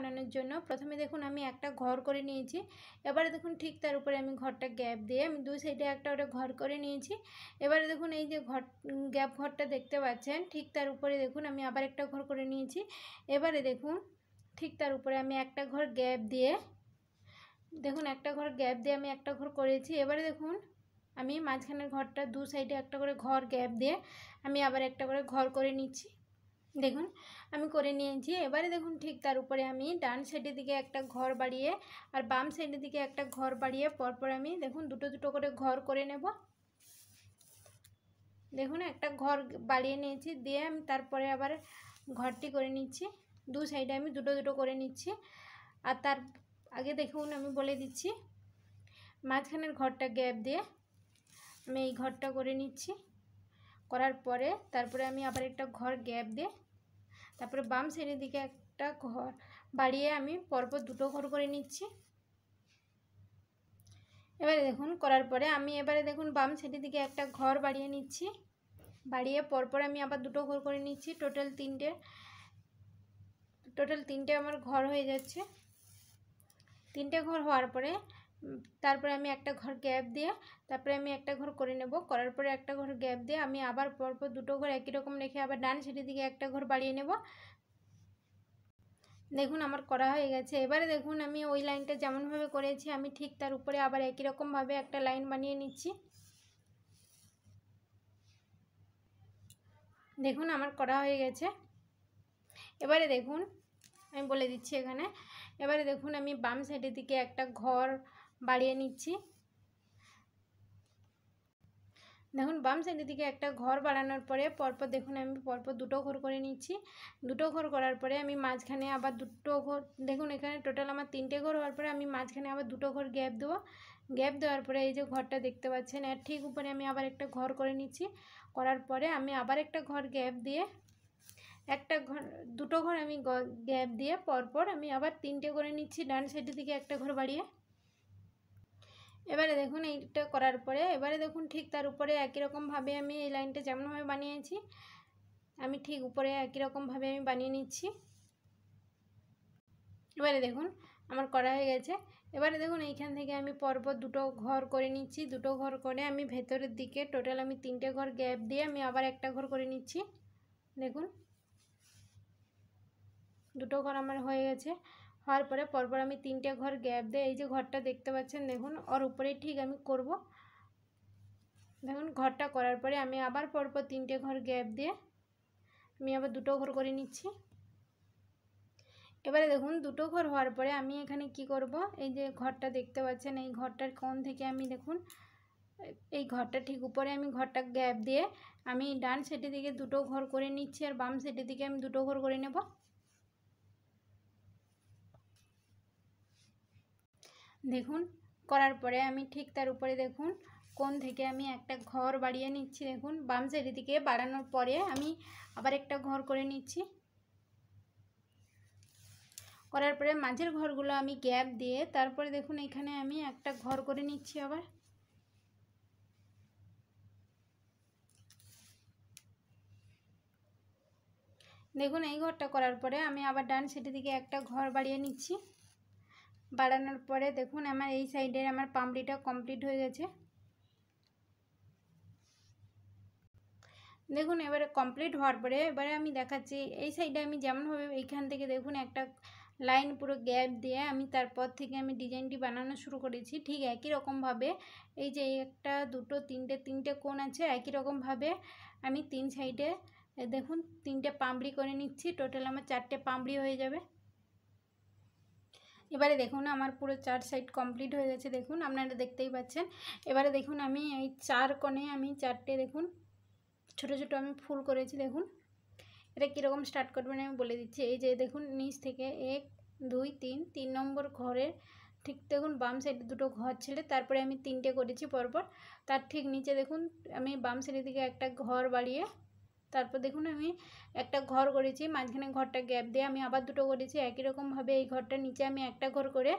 বানানোর জন্য প্রথমে দেখুন আমি একটা ঘর করে নিয়েছি। এবারে দেখুন ঠিক তার উপরে আমি ঘরটা গ্যাপ দিয়ে আমি দুই সাইডে একটা ওটা ঘর করে নিয়েছি। এবারে দেখুন এই যে ঘর গ্যাপ ঘরটা দেখতে পাচ্ছেন ঠিক তার উপরে দেখুন আমি আবার একটা ঘর করে নিয়েছি। এবারে দেখুন ঠিক তার উপরে আমি একটা ঘর গ্যাপ দিয়ে দেখুন একটা ঘর গ্যাপ দিয়ে আমি একটা ঘর করেছি। এবারে দেখুন আমি মাঝখানের ঘরটা দু সাইডে একটা করে ঘর গ্যাপ দিয়ে আমি আবার একটা করে ঘর করে নিচ্ছি। দেখুন আমি করে নিয়েছি। এবারে দেখুন ঠিক তার উপরে আমি ডান সাইডের দিকে একটা ঘর বাড়িয়ে আর বাম সাইডের দিকে একটা ঘর বাড়িয়ে পরপর আমি দেখুন দুটো দুটো করে ঘর করে নেব। দেখুন একটা ঘর বাড়িয়ে নিয়েছি, দিয়ে আমি তারপরে আবার ঘরটি করে নিচ্ছি। দু সাইডে আমি দুটো দুটো করে নিচ্ছি। আর তার আগে দেখুন আমি বলে দিচ্ছি মাঝখানের ঘরটা গ্যাপ দিয়ে আমি এই ঘরটা করে নিচ্ছি। করার পরে তারপরে আমি আবার একটা ঘর গ্যাপ দিয়ে তারপরে বাম সাইডের দিকে একটা ঘর বাড়িয়ে আমি পরপর দুটো ঘর করে নিচ্ছি। এবারে দেখুন করার পরে আমি এবারে দেখুন বাম সাইডের দিকে একটা ঘর বাড়িয়ে নিচ্ছি, বাড়িয়ে পরপর আমি আবার দুটো ঘর করে নিচ্ছি। টোটাল তিনটে আমার ঘর হয়ে যাচ্ছে। তিনটে ঘর হওয়ার পরে তারপরে আমি একটা ঘর গ্যাপ দিয়ে তারপরে আমি একটা ঘর করে নেব। করার পরে একটা ঘর গ্যাপ দিয়ে আমি আবার পরপর দুটো ঘর একই রকম রেখে আবার ডান সাইডের দিকে একটা ঘর বাড়িয়ে নেব। দেখুন আমার করা হয়ে গেছে। এবারে দেখুন আমি ওই লাইনটা যেমনভাবে করেছি আমি ঠিক তার উপরে আবার একই রকমভাবে একটা লাইন বানিয়ে নিচ্ছি। দেখুন আমার করা হয়ে গেছে। এবারে দেখুন আমি বলে দিচ্ছি এখানে। এবারে দেখুন আমি বাম সাইডের দিকে একটা ঘর বাড়িয়ে নিচ্ছি। দেখুন বাম সাইডের দিকে একটা ঘর বাড়ানোর পরে পরপর দেখুন আমি পরপর দুটো ঘর করে নিচ্ছি। দুটো ঘর করার পরে আমি মাঝখানে আবার দুটো ঘর, দেখুন এখানে টোটাল আমার তিনটে ঘর হওয়ার পরে আমি মাঝখানে আবার দুটো ঘর গ্যাপ দেবো। গ্যাপ দেওয়ার পরে এই যে ঘরটা দেখতে পাচ্ছেন এর ঠিক উপরে আমি আবার একটা ঘর করে নিচ্ছি। করার পরে আমি আবার একটা ঘর গ্যাপ দিয়ে একটা ঘর দুটো ঘর আমি গ্যাপ দিয়ে পরপর আমি আবার তিনটে করে নিচ্ছি ডান সাইডের দিকে একটা ঘর বাড়িয়ে। এবারে দেখুন এইটা করার পরে এবারে দেখুন ঠিক তার উপরে একই রকমভাবে আমি এই লাইনটা যেমনভাবে বানিয়েছি আমি ঠিক উপরে একই রকমভাবে আমি বানিয়ে নিচ্ছি। এবারে দেখুন আমার করা হয়ে গেছে। এবারে দেখুন এইখান থেকে আমি পরপর দুটো ঘর করে নিচ্ছি। দুটো ঘর করে আমি ভেতরের দিকে টোটাল আমি তিনটে ঘর গ্যাপ দিয়ে আমি আবার একটা ঘর করে নিচ্ছি। দেখুন দুটো ঘর আমার হয়ে গেছে। হওয়ার পরে পরপর আমি তিনটে ঘর গ্যাপ দিয়ে এই যে ঘরটা দেখতে পাচ্ছেন দেখুন ওর উপরেই ঠিক আমি করব। দেখুন ঘরটা করার পরে আমি আবার পরপর তিনটে ঘর গ্যাপ দিয়ে আমি আবার দুটো ঘর করে নিচ্ছি। এবারে দেখুন দুটো ঘর হওয়ার পরে আমি এখানে কি করব, এই যে ঘরটা দেখতে পাচ্ছেন এই ঘরটার কোণ থেকে আমি দেখুন এই ঘরটা ঠিক উপরে আমি ঘরটা গ্যাপ দিয়ে আমি ডান সাইডের দিকে দুটো ঘর করে নিচ্ছি আর বাম সাইডের দিকে আমি দুটো ঘর করে নেব। দেখুন করার পরে আমি ঠিক তার উপরে দেখুন কোণ থেকে আমি একটা ঘর বাড়িয়ে নিচ্ছি। দেখুন বাম সাইডের দিকে বাড়ানোর পরে আমি আবার একটা ঘর করে নিচ্ছি। করার পরে মাঝের ঘরগুলো আমি গ্যাপ দিয়ে তারপরে দেখুন এখানে আমি একটা ঘর করে নিচ্ছি। আবার দেখুন এই ঘরটা করার পরে আমি আবার ডান সাইডের দিকে একটা ঘর বাড়িয়ে নিচ্ছি। বাড়ানোর পরে দেখুন আমার এই সাইডের আমার পামড়িটা কমপ্লিট হয়ে গেছে। দেখুন এবারে কমপ্লিট হওয়ার পরে এবারে আমি দেখাচ্ছি এই সাইডে আমি যেমনভাবে এইখান থেকে দেখুন একটা লাইন পুরো গ্যাপ দিয়ে আমি তারপর থেকে আমি ডিজাইনটি বানানো শুরু করেছি। ঠিক একই রকমভাবে এই যে একটা দুটো তিনটে কোণ আছে একই রকমভাবে আমি তিন সাইডে দেখুন তিনটে পামড়ি করে নিচ্ছি। টোটাল আমার চারটে পামড়ি হয়ে যাবে। এবারে দেখুন আমার পুরো চার সাইড কমপ্লিট হয়ে গেছে। দেখুন আপনারা দেখতেই পাচ্ছেন। এবারে দেখুন আমি এই চার কোণে আমি চারটে দেখুন ছোট ছোট আমি ফুল করেছি। দেখুন এটা কীরকম স্টার্ট করবেন আমি বলে দিচ্ছি। এই যে দেখুন নিচ থেকে 1 2 3 নম্বর ঘরের ঠিক দেখুন বাম সাইডে দুটো ঘর ছেড়ে তারপরে আমি তিনটে করেছি পরপর। তার ঠিক নিচে দেখুন আমি বাম সাইডের দিকে একটা ঘর বাড়িয়ে তারপর দেখুন আমি একটা ঘর করেছি। মাঝখানে ঘরটা গ্যাপ দিয়ে আমি আবার দুটো করেছি একই রকমভাবে। এই ঘরটার নিচে আমি একটা ঘর করে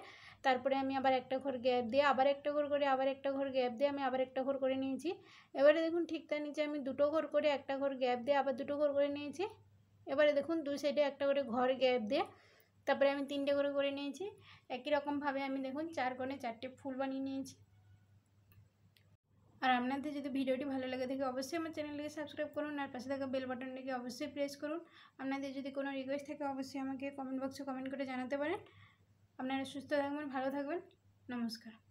তারপরে আমি আবার একটা ঘর গ্যাপ দিয়ে আবার একটা ঘর করে আবার একটা ঘর গ্যাপ দিয়ে আমি আবার একটা ঘর করে নিয়েছি। এবারে দেখুন ঠিক তার নিচে আমি দুটো ঘর করে একটা ঘর গ্যাপ দিয়ে আবার দুটো ঘর করে নিয়েছি। এবারে দেখুন দুই সাইডে একটা করে ঘর গ্যাপ দিয়ে তারপরে আমি তিনটে করে করে নিয়েছি। একই রকমভাবে আমি দেখুন চার কোণে চারটে ফুল বানিয়ে নিয়েছি। আর আপনাদের যদি ভিডিওটি ভালো লাগে থাকে অবশ্যই আমার চ্যানেলটিকে সাবস্ক্রাইব করুন, আর পাশে থাকা বেল বাটনটিকে অবশ্যই প্রেস করুন। আপনাদের যদি কোনো রিকোয়েস্ট থাকে অবশ্যই আমাকে কমেন্ট বক্সে কমেন্ট করে জানাতে পারেন। আপনারা সুস্থ থাকবেন, ভালো থাকবেন, নমস্কার।